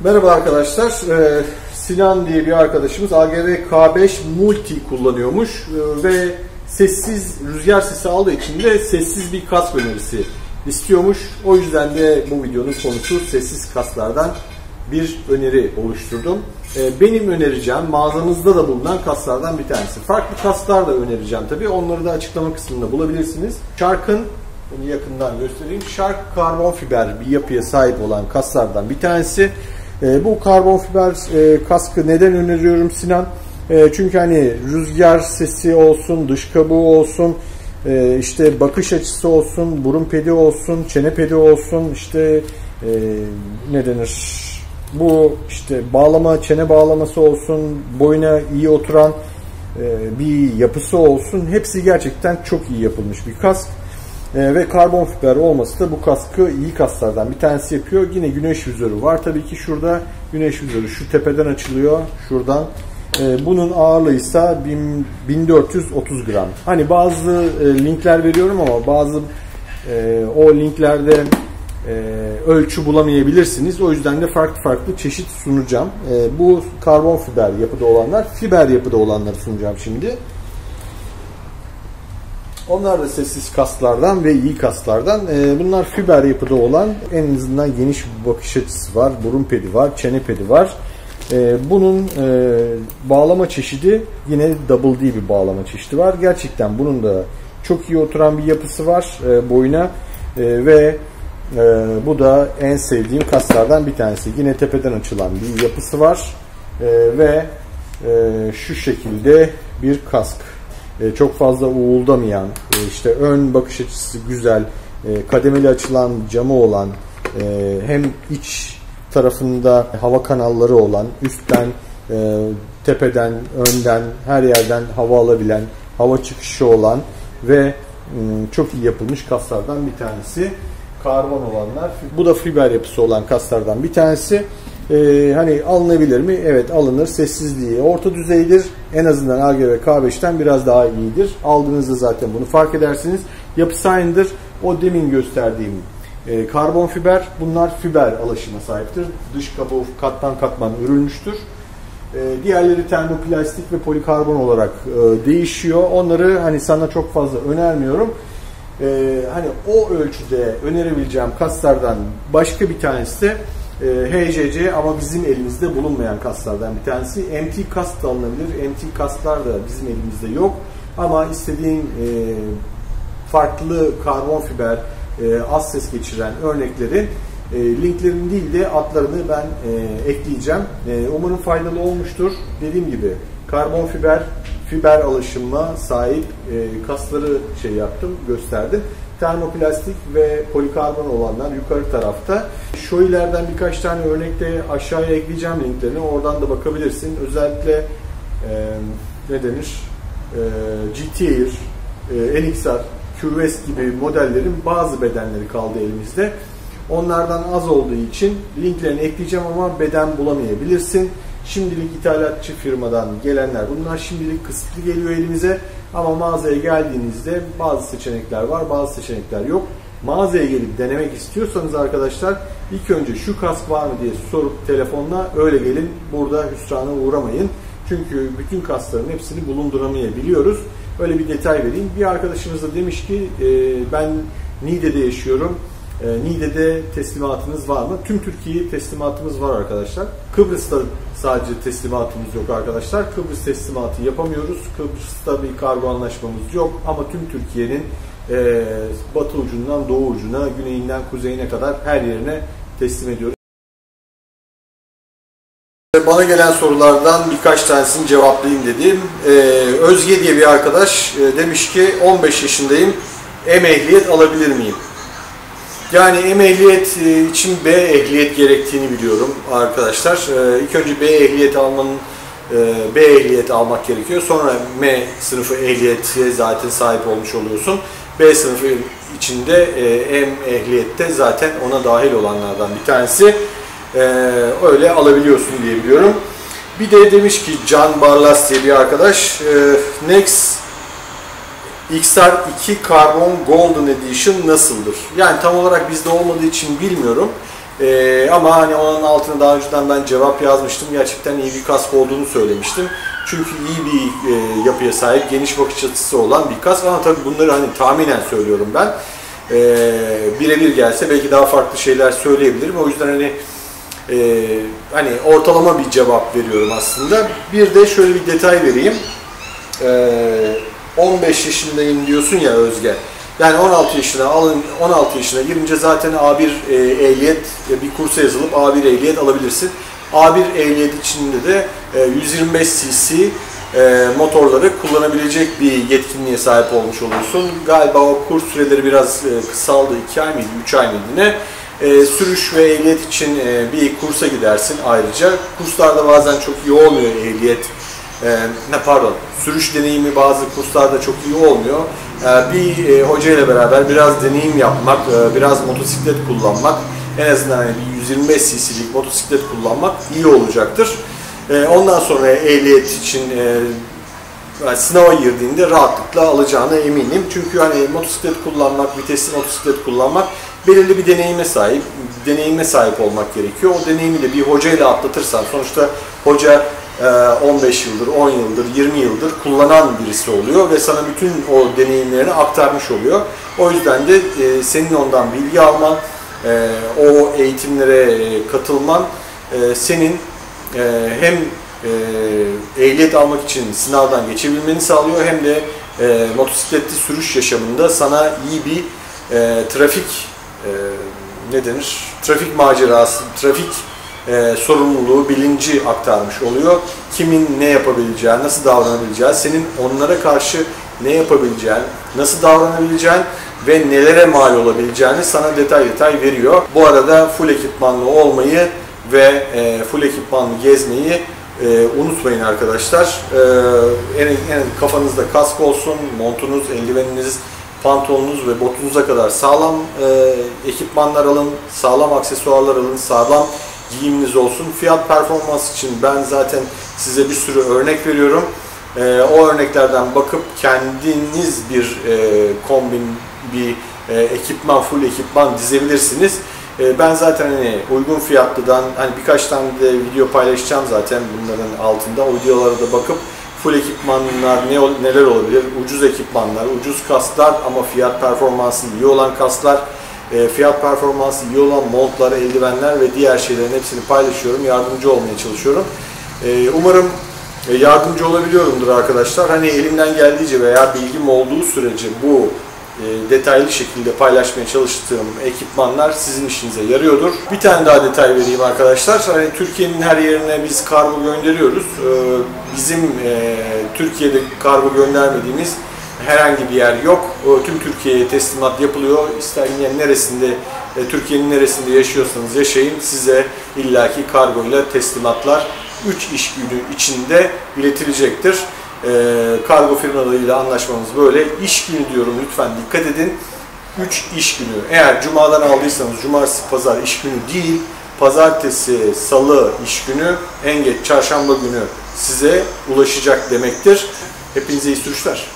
Merhaba arkadaşlar, Sinan diye bir arkadaşımız AGV K5 Multi kullanıyormuş ve sessiz rüzgar sesi aldığı için de sessiz bir kask önerisi istiyormuş. O yüzden de bu videonun konusu sessiz kasklardan bir öneri oluşturdum. Benim önereceğim, mağazanızda da bulunan kasklardan bir tanesi. Farklı kasklar da önereceğim tabii, onları da açıklama kısmında bulabilirsiniz. Shark'ın, bunu yakından göstereyim, Shark karbon fiber bir yapıya sahip olan kasklardan bir tanesi. Bu karbon fiber kaskı neden öneriyorum Sinan? Çünkü hani rüzgar sesi olsun, dış kabuğu olsun, işte bakış açısı olsun, burun pedi olsun, çene pedi olsun, işte ne denir? Bu işte bağlama, çene bağlaması olsun, boyuna iyi oturan bir yapısı olsun. Hepsi gerçekten çok iyi yapılmış bir kask. Ve karbon fiber olması da bu kaskı iyi kasklardan bir tanesi yapıyor. Yine güneş vizörü var. Tabii ki şurada güneş vizörü şu tepeden açılıyor. Şuradan. Bunun ağırlığı ise 1430 gram. Hani bazı linkler veriyorum ama bazı o linklerde ölçü bulamayabilirsiniz. O yüzden de farklı çeşit sunacağım. Bu karbon fiber yapıda olanlar, fiber yapıda olanları sunacağım şimdi. Onlar da sessiz kasklardan ve iyi kasklardan. Bunlar fiber yapıda olan, en azından geniş bir bakış açısı var, burun pedi var, çene pedi var. Bunun bağlama çeşidi yine double D bir bağlama çeşidi var. Gerçekten bunun da çok iyi oturan bir yapısı var boyuna ve bu da en sevdiğim kasklardan bir tanesi. Yine tepeden açılan bir yapısı var ve şu şekilde bir kask. Çok fazla uğuldamayan, işte ön bakış açısı güzel, kademeli açılan camı olan, hem iç tarafında hava kanalları olan, üstten, tepeden, önden, her yerden hava alabilen, hava çıkışı olan ve çok iyi yapılmış kasklardan bir tanesi. Karbon olanlar, bu da fiber yapısı olan kasklardan bir tanesi. Hani alınabilir mi? Evet, alınır. Sessizliği orta düzeydir. En azından AGV K5'ten biraz daha iyidir. Aldığınızda zaten bunu fark edersiniz. Yapısı aynıdır. O demin gösterdiğim karbon fiber, bunlar fiber alaşıma sahiptir. Dış kabuğu katman katman örülmüştür. Diğerleri termoplastik ve polikarbon olarak değişiyor. Onları hani sana çok fazla önermiyorum. Hani o ölçüde önerebileceğim kasklardan başka bir tanesi de HCC, ama bizim elimizde bulunmayan kasklardan bir tanesi. MT kask da alınabilir. MT kasklar da bizim elimizde yok. Ama istediğin farklı karbon fiber, az ses geçiren örnekleri, linklerini değil de adlarını ben ekleyeceğim. Umarım faydalı olmuştur. Dediğim gibi karbon fiber alaşımına sahip kaskları şey yaptım, gösterdim. Termoplastik ve polikarbon olanlar yukarı tarafta. Şöylerden birkaç tane örnekte aşağıya ekleyeceğim linklerini. Oradan da bakabilirsin. Özellikle ne denir? GT Air, Elixar, Q-West gibi modellerin bazı bedenleri kaldı elimizde. Onlardan az olduğu için linklerini ekleyeceğim ama beden bulamayabilirsin. Şimdilik ithalatçı firmadan gelenler bunlar, şimdilik kısıtlı geliyor elimize, ama mağazaya geldiğinizde bazı seçenekler var, bazı seçenekler yok. Mağazaya gelip denemek istiyorsanız arkadaşlar, ilk önce şu kask var mı diye sorup telefonla öyle gelin, burada hüsrana uğramayın. Çünkü bütün kaskların hepsini bulunduramayabiliyoruz. Öyle bir detay vereyim. Bir arkadaşımız da demiş ki ben Niğde'de yaşıyorum. Niğde'de teslimatınız var mı? Tüm Türkiye'ye teslimatımız var arkadaşlar. Kıbrıs'ta sadece teslimatımız yok arkadaşlar. Kıbrıs teslimatı yapamıyoruz. Kıbrıs'ta bir kargo anlaşmamız yok. Ama tüm Türkiye'nin batı ucundan doğu ucuna, güneyinden kuzeyine kadar her yerine teslim ediyoruz. Bana gelen sorulardan birkaç tanesini cevaplayayım dediğim. Özge diye bir arkadaş demiş ki 15 yaşındayım, M ehliyet alabilir miyim? Yani M ehliyet için B ehliyet gerektiğini biliyorum arkadaşlar. İlk önce B ehliyet almak gerekiyor. Sonra M sınıfı ehliyete zaten sahip olmuş oluyorsun. B sınıfı içinde M ehliyette zaten ona dahil olanlardan bir tanesi. Öyle alabiliyorsun diye biliyorum. Bir de demiş ki Can Barlas diye bir arkadaş, Next XR2 Carbon Golden Edition nasıldır? Yani tam olarak bizde olmadığı için bilmiyorum. Ama hani onun altına daha önceden ben cevap yazmıştım. Gerçekten iyi bir kask olduğunu söylemiştim. Çünkü iyi bir yapıya sahip, geniş bakış açısı olan bir kask. Ama tabii bunları hani tahminen söylüyorum ben. Birebir gelse belki daha farklı şeyler söyleyebilirim. O yüzden hani ortalama bir cevap veriyorum aslında. Bir de şöyle bir detay vereyim. 15 yaşındayım diyorsun ya Özge. Yani 16 yaşına alın, 16 yaşına girince zaten A1 ehliyet bir kursa yazılıp A1 ehliyet alabilirsin. A1 ehliyet içinde de 125 cc motorları kullanabilecek bir yetkinliğe sahip olmuş olursun. Galiba o kurs süreleri biraz kısaldı, 2 ay mıydı, 3 ay mıydı ne? Sürüş ve ehliyet için bir kursa gidersin ayrıca. Kurslarda bazen çok iyi olmuyor ehliyet. Sürüş deneyimi bazı kurslarda çok iyi olmuyor. Bir hoca ile beraber biraz deneyim yapmak, biraz motosiklet kullanmak, en azından yani 125 cc'lik motosiklet kullanmak iyi olacaktır. Ondan sonra ehliyet için sınava girdiğinde rahatlıkla alacağına eminim. Çünkü hani motosiklet kullanmak, vitesli motosiklet kullanmak belirli bir deneyime sahip olmak gerekiyor. O deneyimi de bir hoca ile atlatırsan, sonuçta hoca 15 yıldır, 10 yıldır, 20 yıldır kullanan birisi oluyor ve sana bütün o deneyimlerini aktarmış oluyor. O yüzden de senin ondan bilgi alman, o eğitimlere katılman, senin hem ehliyet almak için sınavdan geçebilmeni sağlıyor, hem de motosikletli sürüş yaşamında sana iyi bir trafik macerası, sorumluluğu, bilinci aktarmış oluyor. Kimin ne yapabileceği, nasıl davranabileceği, senin onlara karşı ne yapabileceğin, nasıl davranabileceğin ve nelere mal olabileceğini sana detay veriyor. Bu arada full ekipmanlı olmayı ve full ekipmanlı gezmeyi unutmayın arkadaşlar. Kafanızda kask olsun, montunuz, eldiveniniz, pantolonunuz ve botunuza kadar sağlam ekipmanlar alın, sağlam aksesuarlar alın, sağlam giyiminiz olsun. Fiyat performans için ben zaten size bir sürü örnek veriyorum. O örneklerden bakıp kendiniz bir kombin, bir ekipman, full ekipman dizebilirsiniz. Ben zaten hani uygun fiyatlıdan hani birkaç tane de video paylaşacağım zaten bunların altında. O videolara da bakıp full ekipmanlar neler olabilir? Ucuz ekipmanlar, ucuz kasklar ama fiyat performansı iyi olan kasklar, fiyat performansı iyi olan montlar, eldivenler ve diğer şeylerin hepsini paylaşıyorum. Yardımcı olmaya çalışıyorum. Umarım yardımcı olabiliyorumdur arkadaşlar. Hani elimden geldiğince veya bilgim olduğu sürece bu detaylı şekilde paylaşmaya çalıştığım ekipmanlar sizin işinize yarıyordur. Bir tane daha detay vereyim arkadaşlar. Hani Türkiye'nin her yerine biz kargo gönderiyoruz. Bizim Türkiye'de kargo göndermediğimiz herhangi bir yer yok. Tüm Türkiye'ye teslimat yapılıyor. İsteyen neresinde, Türkiye'nin neresinde yaşıyorsanız yaşayın, size illaki kargo ile teslimatlar 3 iş günü içinde iletilecektir. Kargo firmalarıyla anlaşmamız böyle. İş günü diyorum, lütfen dikkat edin. 3 iş günü. Eğer cumadan aldıysanız cumartesi, pazar iş günü değil. Pazartesi, salı iş günü, en geç çarşamba günü size ulaşacak demektir. Hepinize iyi sürüşler.